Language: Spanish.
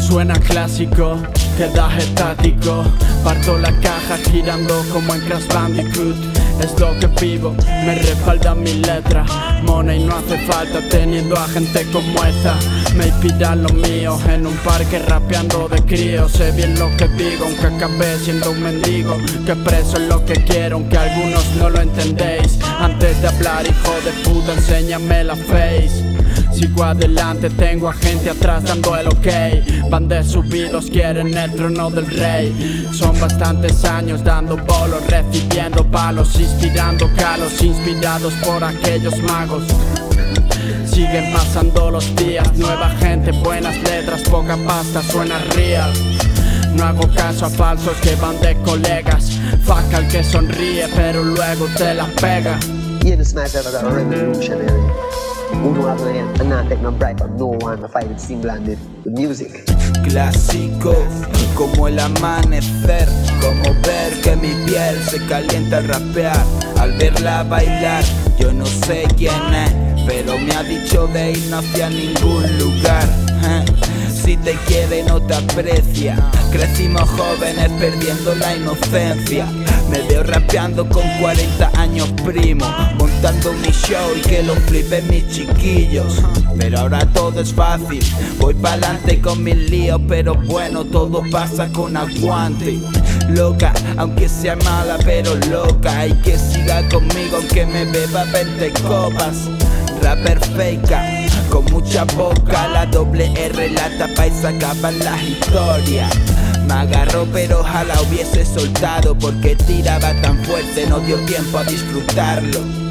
Suena clásico, queda estático. Parto la caja girando como en Crash Bandicoot. Es lo que vivo, me respalda mi letra. Money no hace falta teniendo a gente como esta. Me inspiran los míos en un parque rapeando de crío. Sé bien lo que digo, aunque acabé siendo un mendigo. Que preso es lo que quiero, aunque algunos no lo entendéis. Antes de hablar, hijo de puta, enséñame la face. Sigo adelante, tengo a gente atrás dando el ok. Van de subidos, quieren el trono del rey. Son bastantes años dando bolos, recibiendo palos, inspirando calos, inspirados por aquellos magos. Siguen pasando los días, nueva gente, buenas letras, poca pasta, suena real. No hago caso a falsos que van de colegas. Fuck al que sonríe, pero luego te la pega. You just might have got a revolutionary who don't have no help and not take no bribe from no one. I fight it single-handed with music. Clásico, como el amanecer, como ver que mi piel se calienta al rapear, al verla bailar. Yo no sé quién es, pero me ha dicho de ir no hacia ningún lugar. Si te quiere no te aprecia. Crecimos jóvenes perdiendo la inocencia. Me veo rapeando con 40 años primo, montando mi show y que lo flipen mis chiquillos. Pero ahora todo es fácil, voy pa'lante con mis líos, pero bueno, todo pasa con aguante. Loca, aunque sea mala pero loca, y que siga conmigo aunque me beba 20 copas. Rapper fake, con mucha boca, la doble R la tapa y se acaban las historias. Me agarró pero ojalá hubiese soltado, porque tiraba tan fuerte, no dio tiempo a disfrutarlo.